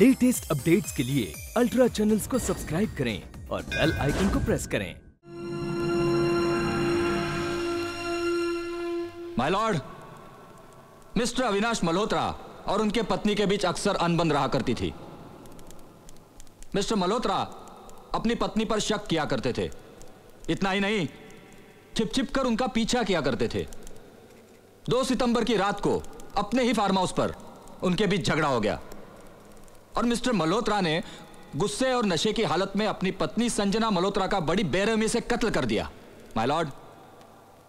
Latest updates के लिए ultra channels को सब्सक्राइब करें और बेल आइकन को प्रेस करें। My lord, mister Avinash Malhotra और उनके पत्नी के बीच अक्सर अनबन रहा करती थी। मिस्टर मल्होत्रा अपनी पत्नी पर शक किया करते थे, इतना ही नहीं छिप-छिप कर उनका पीछा किया करते थे। 2 सितंबर की रात को अपने ही फार्म हाउस पर उनके बीच झगड़ा हो गया और मिस्टर मल्होत्रा ने गुस्से और नशे की हालत में अपनी पत्नी संजना मल्होत्रा का बड़ी बेरहमी से कत्ल कर दिया। माय लॉर्ड,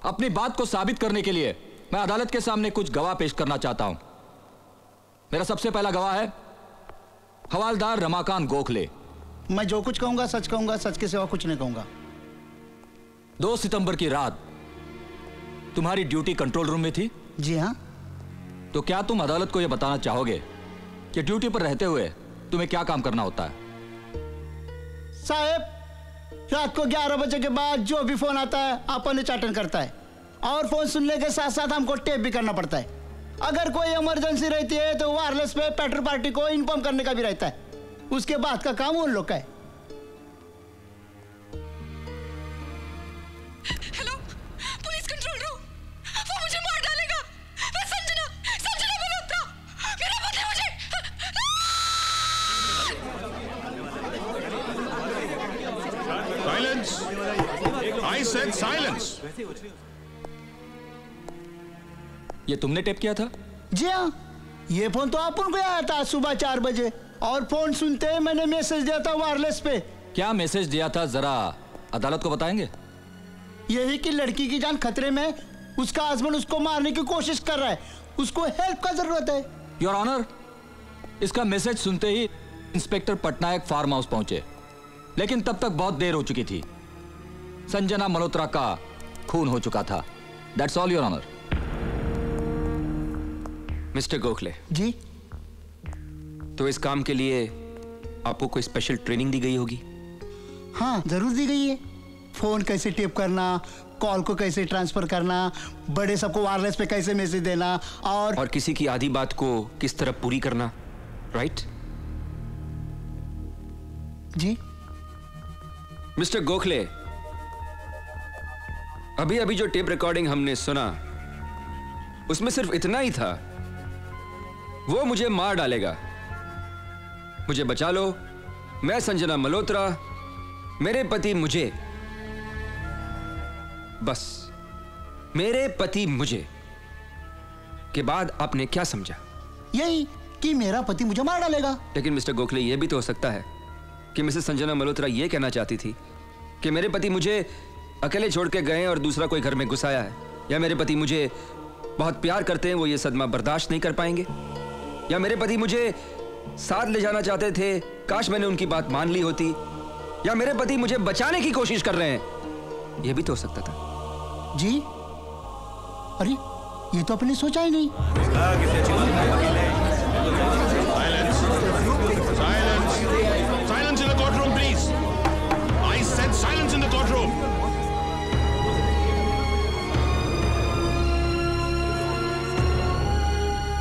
अपनी बात को साबित करने के लिए मैं अदालत के सामने कुछ गवाह पेश करना चाहता हूं। मेरा सबसे पहला गवाह है हवालदार रमाकांत गोखले। मैं जो कुछ कहूंगा, सच के सिवा कुछ नहीं कहूंगा। 2 सितंबर की रात तुम्हारी ड्यूटी कंट्रोल रूम में थी? जी हाँ। तो क्या तुम अदालत को यह बताना चाहोगे कि ड्यूटी पर रहते हुए तुम्हें क्या काम करना होता है? साहब, रात को 11 बजे के बाद जो भी फोन आता है अपन उचाटन करता है और फोन सुनने के साथ साथ हमको टेप भी करना पड़ता है। अगर कोई इमरजेंसी रहती है तो वायरलेस पे पेट्रोल पार्टी को इन्फॉर्म करने का भी रहता है। उसके बाद का काम उन लोग का है। हेलो पुलिस कंट्रोल रूम, वो मुझे मार डालेगा। मैं संजना मल्होत्रा, मेरा पति मुझे। Silence, I said silence. ये तुमने टेप किया था? जी हाँ, ये फोन तो आप उनको आया था सुबह 4 बजे और फोन सुनते ही मैंने मैसेज दिया था वायरलेस पे। क्या मैसेज दिया था जरा अदालत को बताएंगे? यही कि लड़की की जान खतरे में, उसका हस्बैंड उसको मारने की कोशिश कर रहा है, उसको हेल्प का जरूरत है। योर ऑनर, इसका मैसेज सुनते ही इंस्पेक्टर पटनायक फार्म हाउस पहुंचे, लेकिन तब तक बहुत देर हो चुकी थी। संजना मल्होत्रा का खून हो चुका था। That's all your honour. Mister Gokhale ji, तो इस काम के लिए आपको कोई स्पेशल ट्रेनिंग दी गई होगी? हाँ, जरूर दी गई है। फोन कैसे टेप करना, कॉल को कैसे ट्रांसफर करना, बड़े सबको वायरलेस पे कैसे मैसेज देना और किसी की आधी बात को किस तरह पूरी करना। राइट जी। मिस्टर गोखले, अभी अभी जो टेप रिकॉर्डिंग हमने सुना उसमें सिर्फ इतना ही था, वो मुझे मार डालेगा, मुझे बचा लो, मैं संजना मल्होत्रा, मेरे पति मुझे। बस, मेरे पति मुझे के बाद आपने क्या समझा? यही कि मेरा पति मुझे मार डालेगा। लेकिन मिस्टर गोखले, यह भी तो हो सकता है कि मिसेस संजना मल्होत्रा यह कहना चाहती थी कि मेरे पति मुझे अकेले छोड़ के गए और दूसरा कोई घर में घुसाया है, या मेरे पति मुझे बहुत प्यार करते हैं, वो ये सदमा बर्दाश्त नहीं कर पाएंगे, या मेरे पति मुझे साथ ले जाना चाहते थे, काश मैंने उनकी बात मान ली होती, या मेरे पति मुझे बचाने की कोशिश कर रहे हैं, यह भी तो हो सकता था। जी, अरे ये तो अपने सोचा ही नहीं। Silence, silence, silence in the court room please. I said silence in the court room.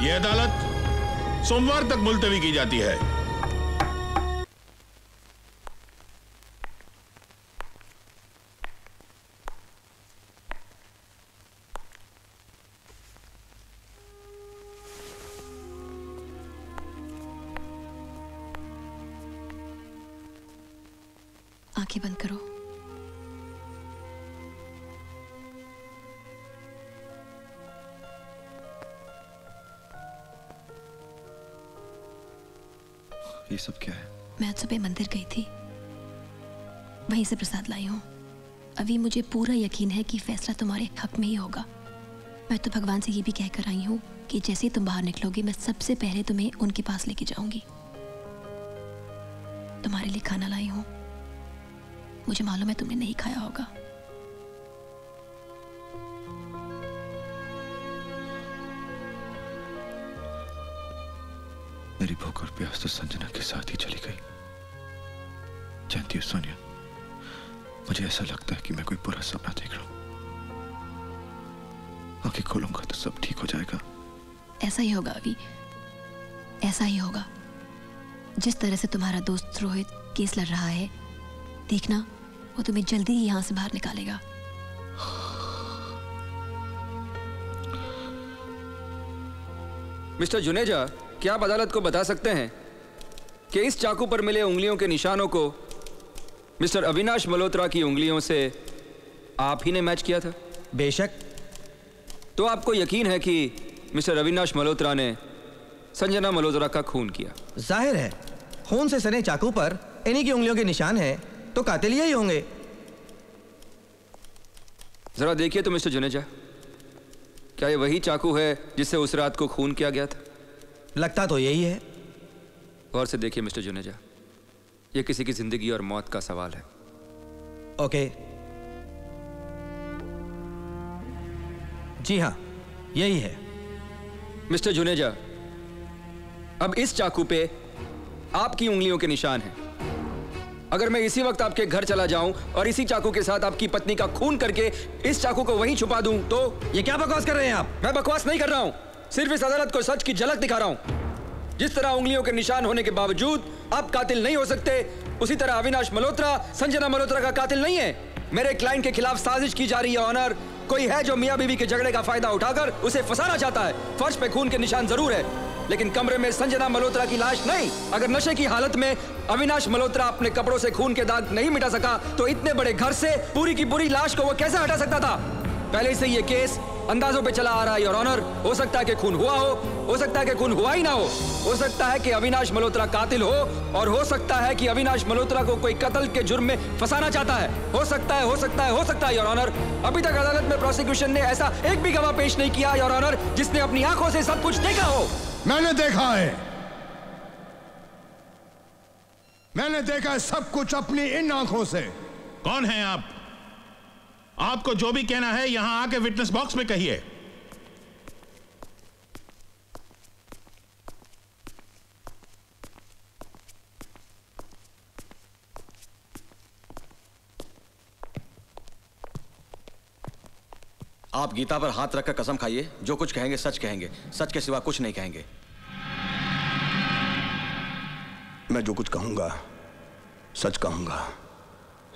ये अदालत सोमवार तक मुलतवी की जाती है। आंखें बंद करो। ये सब क्या है? मैं आज सुबह मंदिर गई थी, वहीं से प्रसाद लाई हूँ। अभी मुझे पूरा यकीन है कि फैसला तुम्हारे हक में ही होगा। मैं तो भगवान से ये भी कहकर आई हूँ कि जैसे तुम बाहर निकलोगे मैं सबसे पहले तुम्हें उनके पास लेके जाऊंगी। तुम्हारे लिए खाना लाई हूँ, मुझे मालूम है तुमने नहीं खाया होगा। मेरी भूख और प्यास तो संजना के साथ ही चली गई। जानती हो सोनिया, मुझे ऐसा लगता है कि मैं कोई बुरा सपना देख रहा हूं। आंखें खोलूंगा तो सब ठीक हो जाएगा। ऐसा ही होगा अभी, ऐसा ही होगा। जिस तरह से तुम्हारा दोस्त रोहित केस लड़ रहा है, देखना वो तुम्हें जल्दी ही यहाँ से बाहर निकालेगा। मिस्टर जुनेजा, क्या आप अदालत को बता सकते हैं कि इस चाकू पर मिले उंगलियों के निशानों को मिस्टर अविनाश मल्होत्रा की उंगलियों से आप ही ने मैच किया था? बेशक। तो आपको यकीन है कि मिस्टर अविनाश मल्होत्रा ने संजना मल्होत्रा का खून किया? जाहिर है, खून से सने चाकू पर इन्हीं की उंगलियों के निशान हैं, तो कातिल यही होंगे। जरा देखिए तो मिस्टर जुनेजा, क्या ये वही चाकू है जिससे उस रात को खून किया गया था? लगता तो यही है। गौर से देखिए मिस्टर जुनेजा, ये किसी की जिंदगी और मौत का सवाल है। ओके, जी हाँ, यही है। मिस्टर जुनेजा, अब इस चाकू पे आपकी उंगलियों के निशान हैं। अगर मैं इसी वक्त आपके घर चला जाऊं और इसी चाकू के साथ आपकी पत्नी का खून करके इस चाकू को वहीं छुपा दूं तो? ये क्या बकवास कर रहे हैं आप? मैं बकवास नहीं कर रहा हूं, सिर्फ इस अदालत को सच की झलक दिखा रहा हूं। जिस तरह उंगलियों के निशान होने के बावजूद आप कातिल नहीं हो सकते, उसी तरह अविनाश मल्होत्रा संजना मल्होत्रा का कातिल नहीं है। मेरे क्लाइंट के खिलाफ साजिश की जा रही है ऑनर। कोई है जो मियाँ बीवी के झगड़े का फायदा उठाकर उसे फंसाना चाहता है। फर्श पे खून के निशान जरूर है, लेकिन कमरे में संजना मल्होत्रा की लाश नहीं। अगर नशे की हालत में अविनाश मल्होत्रा अपने कपड़ों से खून के दाग नहीं मिटा सका तो इतने बड़े घर से पूरी की पूरी लाश को वो कैसे हटा सकता था? पहले से ये केस अंदाजों पे चला आ रहा है योर ऑनर। हो सकता है कि खून हुआ हो सकता है कि खून हुआ ही ना हो सकता है कि अविनाश मल्होत्रा कातिल हो, और हो सकता है कि अविनाश मल्होत्रा को कोई कत्ल के जुर्म में फंसाना चाहता है। हो सकता है योर ऑनर। अभी तक अदालत में प्रोसिक्यूशन ने ऐसा एक भी गवाह पेश नहीं किया योर ऑनर जिसने अपनी आंखों से सब कुछ देखा हो। मैंने देखा है सब कुछ अपनी इन आंखों से। कौन है आप? आपको जो भी कहना है यहां आके विटनेस बॉक्स में कहिए। आप गीता पर हाथ रखकर कसम खाइए, जो कुछ कहेंगे सच कहेंगे, सच के सिवा कुछ नहीं कहेंगे। मैं जो कुछ कहूंगा सच कहूंगा,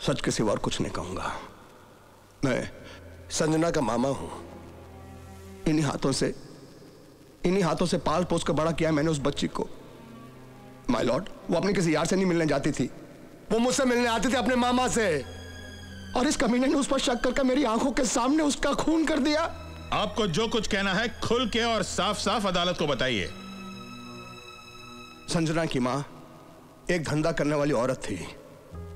सच के सिवा और कुछ नहीं कहूंगा। मैं संजना का मामा हूं। इन्हीं हाथों से पाल पोस कर बड़ा किया मैंने उस बच्ची को। माय लॉर्ड, वो अपने किसी यार से नहीं मिलने जाती थी, वो मुझसे मिलने आती थी अपने मामा से, और इस कमीने ने उस पर शक करके मेरी आंखों के सामने उसका खून कर दिया। आपको जो कुछ कहना है खुल के और साफ साफ अदालत को बताइए। संजना की मां एक धंधा करने वाली औरत थी।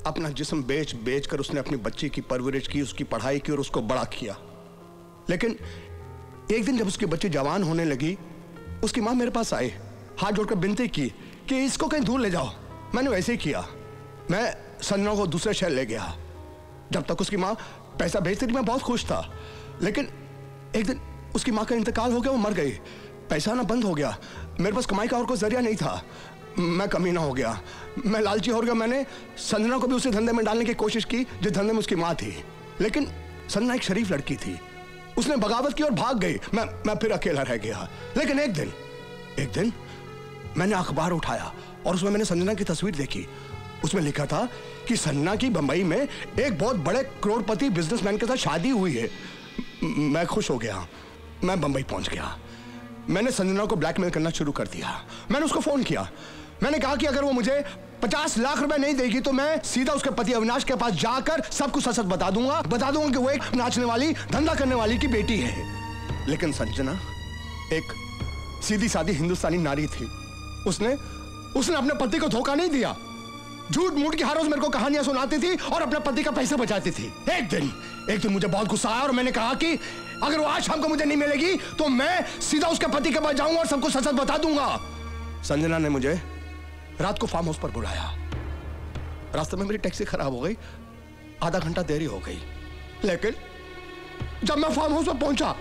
अपना जिस्म बेच बेच कर उसने अपनी बच्ची की परवरिश की, उसकी पढ़ाई की और उसको बड़ा किया। लेकिन एक दिन जब उसकी बच्ची जवान होने लगी, उसकी माँ मेरे पास आई, हाथ जोड़कर विनती की कि इसको कहीं दूर ले जाओ। मैंने वैसे ही किया, मैं संजना को दूसरे शहर ले गया। जब तक उसकी माँ पैसा भेजती थी मैं बहुत खुश था, लेकिन एक दिन उसकी माँ का इंतकाल हो गया, वो मर गई। पैसा आना बंद हो गया, मेरे पास कमाई का और कोई जरिया नहीं था। मैं कमीना हो गया, मैं लालची हो गया। मैंने संजना को भी उसी धंधे में डालने की कोशिश की जिस धंधे में उसकी माँ थी, लेकिन संजना एक शरीफ लड़की थी, उसने बगावत की और भाग गई। मैं फिर अकेला रह गया। लेकिन एक दिन मैंने अखबार उठाया और उसमें मैंने संजना की तस्वीर देखी। उसमें लिखा था कि संजना की बंबई में एक बहुत बड़े करोड़पति बिजनेसमैन के साथ शादी हुई है। मैं खुश हो गया, मैं बंबई पहुंच गया। मैंने संजना को ब्लैकमेल करना शुरू कर दिया। मैंने उसको फोन किया, मैंने कहा कि अगर वो मुझे 50 लाख रुपए नहीं देगी तो मैं सीधा उसके पति अविनाश के पास जाकर सब कुछ सच बता दूंगा कि वो एक नाचने वाली, धंधा करने वाली की बेटी है। लेकिन संजना एक सीधी सादी हिंदुस्तानी नारी थी। उसने अपने पति को धोखा नहीं दिया। झूठ मूठ की हर रोज मेरे को कहानियां सुनाती थी और अपने पति का पैसा बचाती थी। एक दिन मुझे बहुत गुस्सा आया और मैंने कहा कि अगर वो आज शाम को मुझे नहीं मिलेगी तो मैं सीधा उसके पति के पास जाऊंगा और सबको सच बता दूंगा। संजना ने मुझे रात को फार्म हाउस पर बुलाया। रास्ते में मेरी टैक्सी खराब हो गई, आधा घंटा देरी हो गई। लेकिन जब मैं फार्म हाउस पर पहुंचा,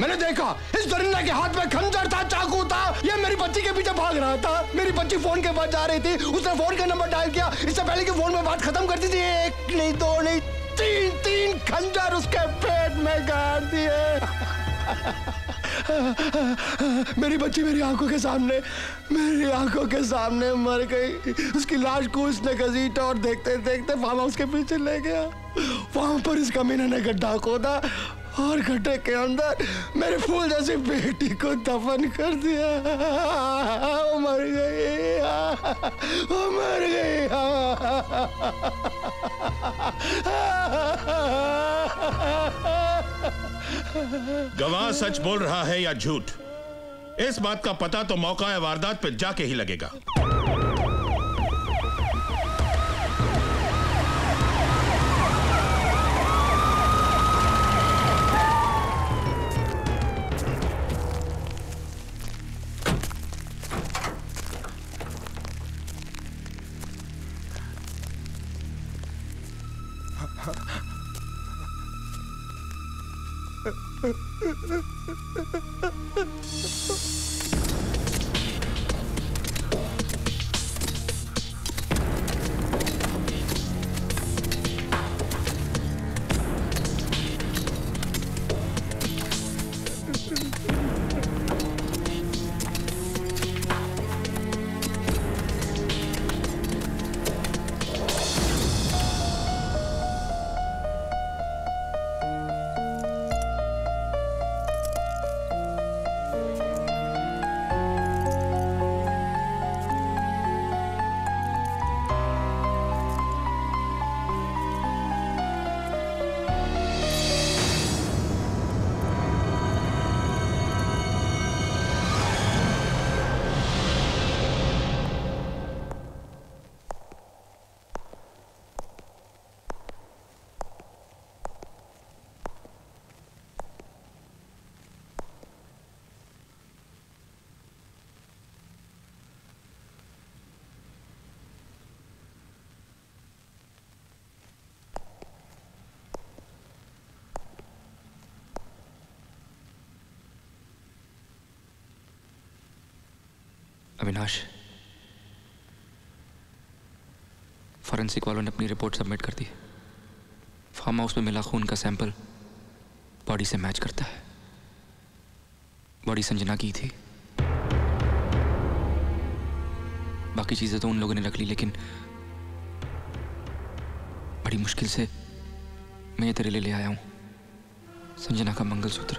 मैंने देखा इस दरिंदा के हाथ में खंजर था, चाकू था। ये मेरी बच्ची के पीछे भाग रहा था। मेरी बच्ची फोन के पास जा रही थी, उसने फोन का नंबर डायल किया। इससे पहले कि फोन में बात खत्म करती थी, एक नहीं, दो नहीं, तीन खंजर उसके पेट में गाड़ दिए। मेरी बच्ची मेरी आंखों के सामने मर गई। उसकी लाश कूच ने घसीटा और देखते देखते मामा उसके पीछे ले गया। वहां पर इस कमीने ने गड्ढा खोदा और गड्ढे के अंदर मेरे फूल जैसी बेटी को दफन कर दिया। वो मर गई, वो मर गई। गवाह सच बोल रहा है या झूठ, इस बात का पता तो मौका वारदात पे जाके ही लगेगा। अविनाश, फॉरेंसिक वालों ने अपनी रिपोर्ट सबमिट कर दी। फार्म हाउस में मिला खून का सैंपल बॉडी से मैच करता है। बॉडी संजना की थी, बाकी चीजें तो उन लोगों ने रख ली, लेकिन बड़ी मुश्किल से मैं ये तेरे लिए ले आया हूं। संजना का मंगलसूत्र,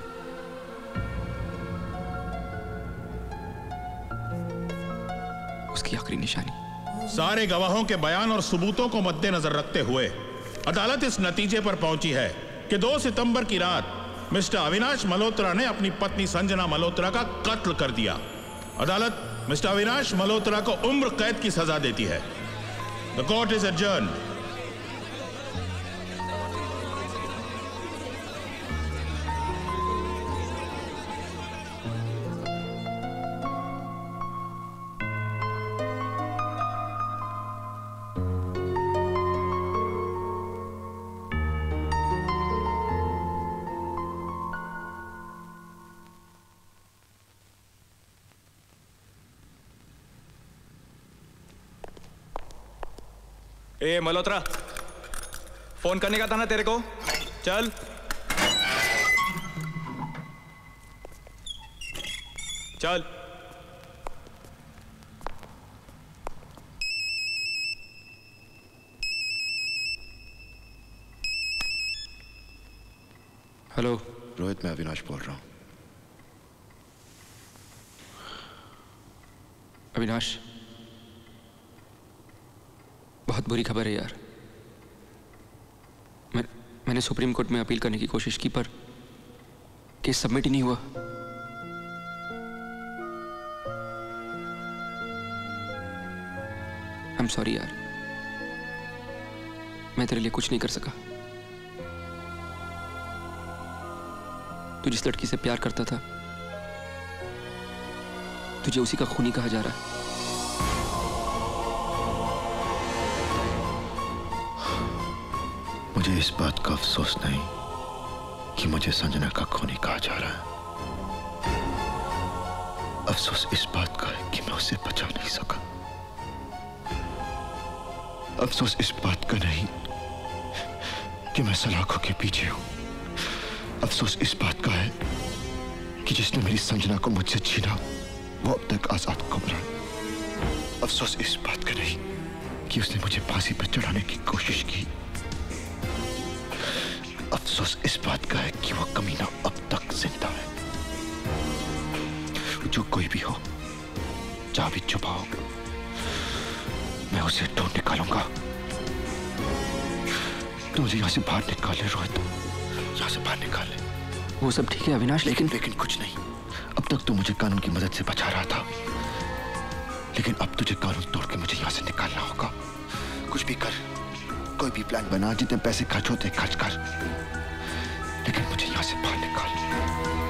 उसकी आखिरी निशानी। सारे गवाहों के बयान और सबूतों को मद्देनजर रखते हुए अदालत इस नतीजे पर पहुंची है कि 2 सितंबर की रात मिस्टर अविनाश मल्होत्रा ने अपनी पत्नी संजना मल्होत्रा का कत्ल कर दिया। अदालत मिस्टर अविनाश मल्होत्रा को उम्र कैद की सजा देती है। The court is adjourned. ए मल्होत्रा, फोन करने का था ना तेरे को, चल। चल हेलो रोहित, मैं अविनाश बोल रहा हूं। अविनाश, बहुत बुरी खबर है यार। मैंने सुप्रीम कोर्ट में अपील करने की कोशिश की पर केस सबमिट ही नहीं हुआ। आई एम सॉरी यार, मैं तेरे लिए कुछ नहीं कर सका। तू जिस लड़की से प्यार करता था, तुझे उसी का खूनी कहा जा रहा है। मुझे इस बात का अफसोस नहीं कि मुझे संजना का खूनी कहा जा रहा है। अफसोस इस बात का है कि मैं उसे बचा नहीं सका। अफसोस इस बात का नहीं कि मैं सलाखों के पीछे हूं। अफसोस इस बात का है कि कि जिसने मेरी संजना को मुझसे छीना वो अब तक आजाद हुक्मरान। अफसोस इस बात का नहीं कि उसने मुझे फांसी पर चढ़ाने की कोशिश की। अफसोस इस बात का है कि वो कमीना अब तक जिंदा है। जो कोई भी हो, जहां भी छुपा हो, मैं उसे ढूंढ निकालूंगा। तो मुझे यहाँ से बाहर निकाले रोहित, यहाँ से बाहर निकाले। वो सब ठीक है अविनाश, लेकिन कुछ नहीं। अब तक तो मुझे कानून की मदद से बचा रहा था, लेकिन अब तुझे कानून तोड़ के मुझे यहाँ से निकालना होगा। कुछ भी कर, कोई भी प्लान बना, जितने पैसे खर्च होते खर्च कर, लेकिन मुझे यहाँ से बाहर निकाल।